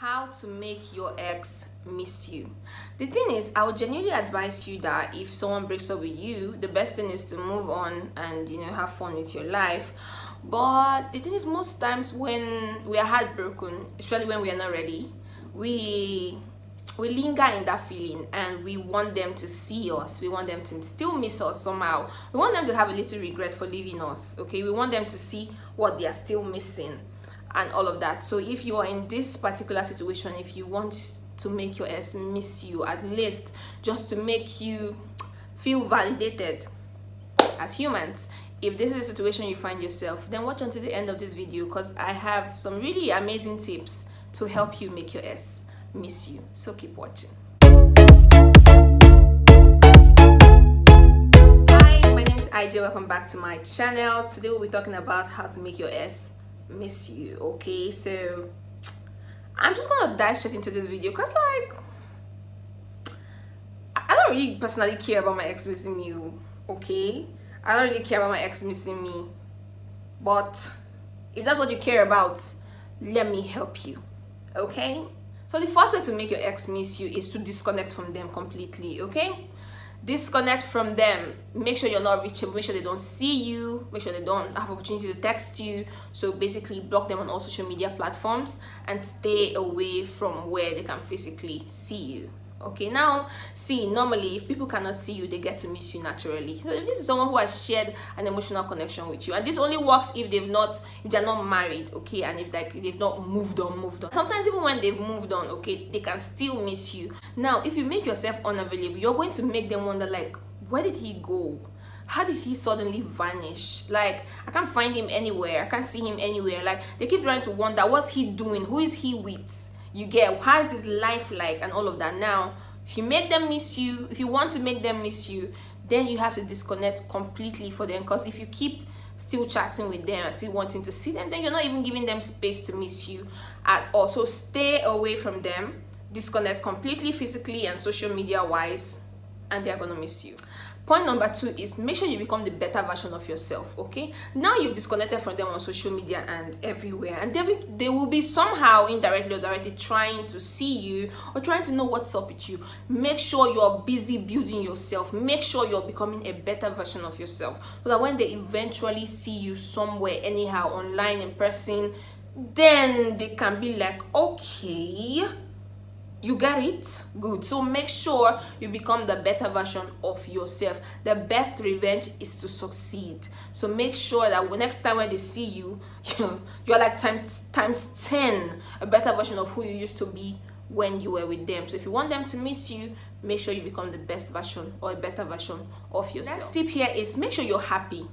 How to make your ex miss you. The thing is, I would genuinely advise you that if someone breaks up with you, the best thing is to move on and, you know, have fun with your life. But the thing is, most times when we are heartbroken, especially when we are not ready, we linger in that feeling, and we want them to see us, we want them to still miss us somehow, we want them to have a little regret for leaving us, okay? We want them to see what they are still missing and all of that. So if you are in this particular situation, if you want to make your ex miss you, at least just to make you feel validated as humans, if this is the situation you find yourself, then watch until the end of this video, because I have some really amazing tips to help you make your ex miss you. So keep watching. Hi, my name is IJ, welcome back to my channel. Today we'll be talking about how to make your ex miss you, okay? So I'm just gonna dive straight into this video, because like, I don't really personally care about my ex missing me, okay? I don't really care about my ex missing me, but if that's what you care about, let me help you, okay? So the first way to make your ex miss you is to disconnect from them completely, okay? Disconnect from them. Make sure you're not reachable, make sure they don't see you, make sure they don't have opportunity to text you. So basically block them on all social media platforms and stay away from where they can physically see you. Okay, now see, normally if people cannot see you, they get to miss you naturally. So if this is someone who has shared an emotional connection with you, and this only works if they're not married, okay, and if like they've not moved on. Sometimes even when they've moved on, okay, they can still miss you. Now if you make yourself unavailable, you're going to make them wonder, like, where did he go? How did he suddenly vanish? Like, I can't find him anywhere, I can't see him anywhere. Like, they keep trying to wonder, what's he doing, who is he with? You get, how is his life like, and all of that. Now if you make them miss you, if you want to make them miss you, then you have to disconnect completely for them, because if you keep still chatting with them and still wanting to see them, then you're not even giving them space to miss you at all. So stay away from them, disconnect completely, physically and social media wise, and they're gonna miss you. Point number two is, make sure you become the better version of yourself, okay? Now you've disconnected from them on social media and everywhere, and they will be somehow indirectly or directly trying to see you or trying to know what's up with you. Make sure you're busy building yourself. Make sure you're becoming a better version of yourself, so that when they eventually see you somewhere, anyhow, online, in person, then they can be like, okay, you got it? Good. So make sure you become the better version of yourself. The best revenge is to succeed. So make sure that next time when they see you, you're like times 10 a better version of who you used to be when you were with them. So if you want them to miss you, make sure you become the best version or a better version of yourself. Next tip here is, make sure you're happy.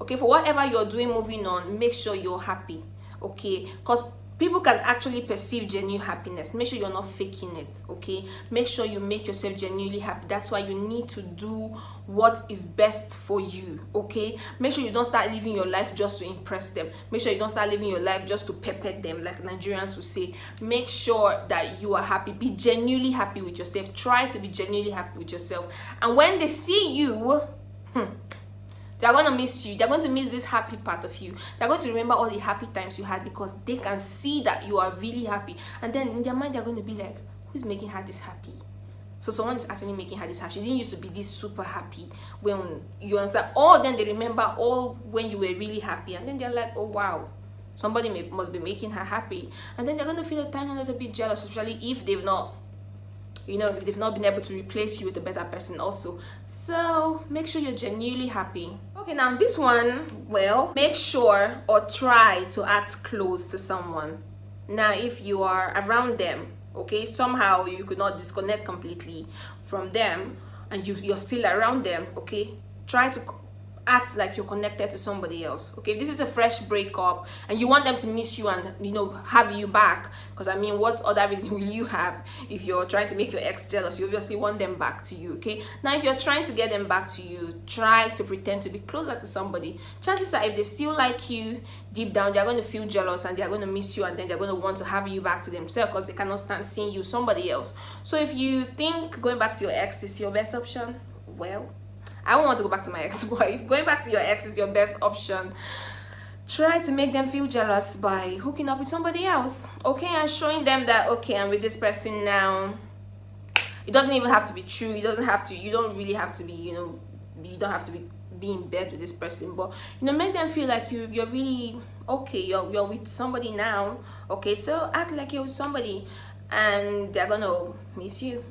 Okay, for whatever you're doing moving on, make sure you're happy. Okay, because people can actually perceive genuine happiness. Make sure you're not faking it, okay? Make sure you make yourself genuinely happy. That's why you need to do what is best for you, okay? Make sure you don't start living your life just to impress them. Make sure you don't start living your life just to pepper them, like Nigerians would say. Make sure that you are happy. Be genuinely happy with yourself. Try to be genuinely happy with yourself. And when they see you, they're going to miss you. They're going to miss this happy part of you. They're going to remember all the happy times you had, because they can see that you are really happy. And then in their mind, they're going to be like, who's making her this happy? So someone is actually making her this happy. She didn't used to be this super happy. When you understand, oh, then they remember all when you were really happy. And then they're like, oh, wow, somebody must be making her happy. And then they're going to feel a tiny little bit jealous, especially if they've not, you know, if they've not been able to replace you with a better person also. So make sure you're genuinely happy. Okay, now this one, well, make sure or try to act close to someone. Now if you are around them, okay, somehow you could not disconnect completely from them and you're still around them, okay, try to act like you're connected to somebody else, okay? If this is a fresh breakup and you want them to miss you and, you know, have you back, because I mean, what other reason will you have? If you're trying to make your ex jealous, you obviously want them back to you, okay? Now if you're trying to get them back to you, try to pretend to be closer to somebody. Chances are, if they still like you deep down, they're going to feel jealous and they're going to miss you, and then they're going to want to have you back to themselves, because they cannot stand seeing you somebody else. So if you think going back to your ex is your best option, well, I don't want to go back to my ex, but if going back to your ex is your best option, Try to make them feel jealous by hooking up with somebody else, okay, and showing them that, okay, I'm with this person now. It doesn't even have to be true. It doesn't have to, you don't really have to be, you know, you don't have to be in bed with this person, but, you know, make them feel like you're really, okay, you're with somebody now, okay, so act like you're with somebody, and they're gonna miss you,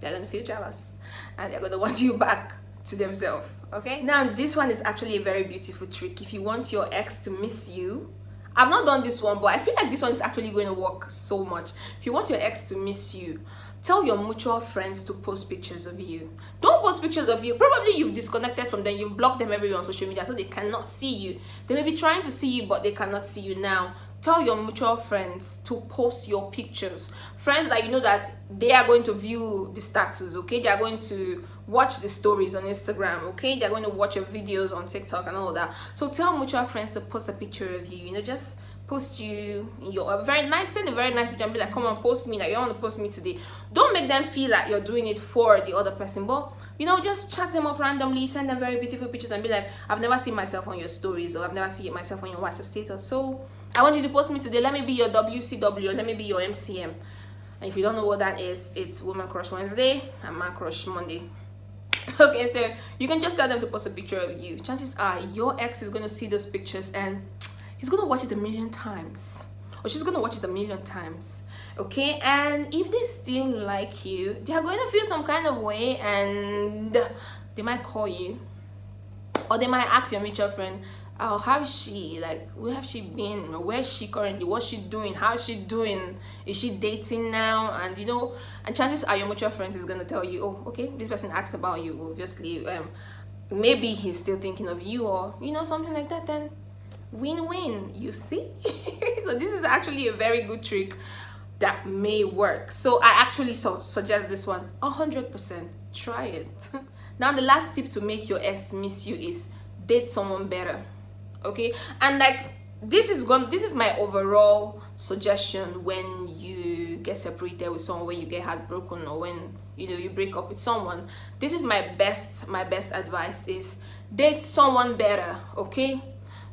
they're gonna feel jealous, and they're gonna want you back to themselves. Okay, now this one is actually a very beautiful trick if you want your ex to miss you. I've not done this one, but I feel like this one is actually going to work so much. If you want your ex to miss you, tell your mutual friends to post pictures of you. Don't post pictures of you. Probably you've disconnected from them, you've blocked them everywhere on social media, so they cannot see you. They may be trying to see you, but they cannot see you now. Tell your mutual friends to post your pictures. Friends that you know that they are going to view the status, okay? They are going to watch the stories on Instagram, okay? They're going to watch your videos on TikTok and all that. So tell mutual friends to post a picture of you, you know, just post you, you're very nice, send a very nice picture and be like, come on, post me, like you don't want to post me today. Don't make them feel like you're doing it for the other person, but you know, just chat them up randomly, send them very beautiful pictures and be like, I've never seen myself on your stories, or I've never seen myself on your WhatsApp status, so I want you to post me today. Let me be your WCW, or let me be your MCM. And if you don't know what that is, it's Woman Crush Wednesday and Man Crush Monday. Okay, so you can just tell them to post a picture of you. Chances are your ex is going to see those pictures and he's going to watch it a million times, or she's going to watch it a million times, okay? And if they still like you, they are going to feel some kind of way, and they might call you, or they might ask your mutual friend, oh, how's she, like where have she been, where's she currently, what's she doing, how's she doing, is she dating now? And you know, and chances are your mutual friends is going to tell you, oh, okay, this person asks about you, obviously maybe he's still thinking of you, or you know, something like that. Then win-win, you see. So this is actually a very good trick that may work, so I actually suggest this one 100%. Try it. Now the last tip to make your ex miss you is date someone better. Okay, and like this is my overall suggestion when you get separated with someone, when you get heartbroken, or when you know you break up with someone. This is my best advice, is date someone better. Okay,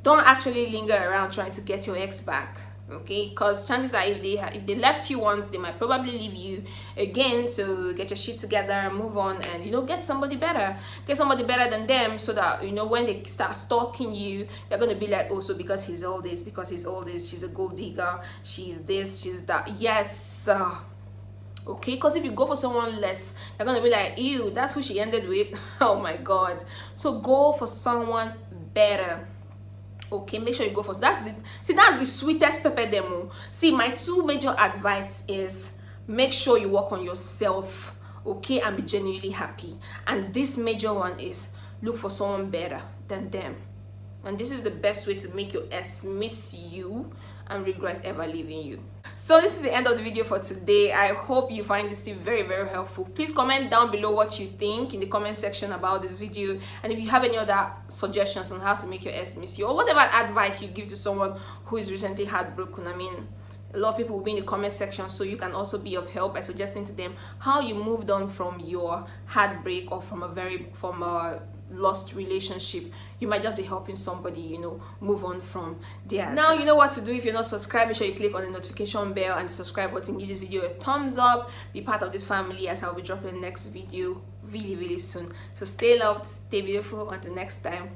don't actually linger around trying to get your ex back, okay? Because chances are if they left you once, they might probably leave you again. So get your shit together, move on, and you know, get somebody better. Get somebody better than them, so that you know, when they start stalking you, they're gonna be like, oh, so because he's all this, because he's all this, she's a gold digger, she's this, she's that. Yes, okay, because if you go for someone less, they're gonna be like, ew, that's who she ended with. Oh my god. So go for someone better. Okay, make sure you go first. That's the sweetest pepper demo. See, my two major advice is make sure you work on yourself, okay, and be genuinely happy. And this major one is look for someone better than them. And this is the best way to make your ex miss you and regret ever leaving you. So this is the end of the video for today. I hope you find this tip very, very helpful. Please comment down below what you think in the comment section about this video, and if you have any other suggestions on how to make your ex miss you, or whatever advice you give to someone who is recently heartbroken. I mean, a lot of people will be in the comment section, so you can also be of help by suggesting to them how you moved on from your heartbreak, or from a lost relationship. You might just be helping somebody, you know, move on from there. Now you know what to do. If you're not subscribed, make sure you click on the notification bell and the subscribe button. Give this video a thumbs up. Be part of this family, as I'll be dropping the next video really, really soon. So stay loved, stay beautiful. Until next time.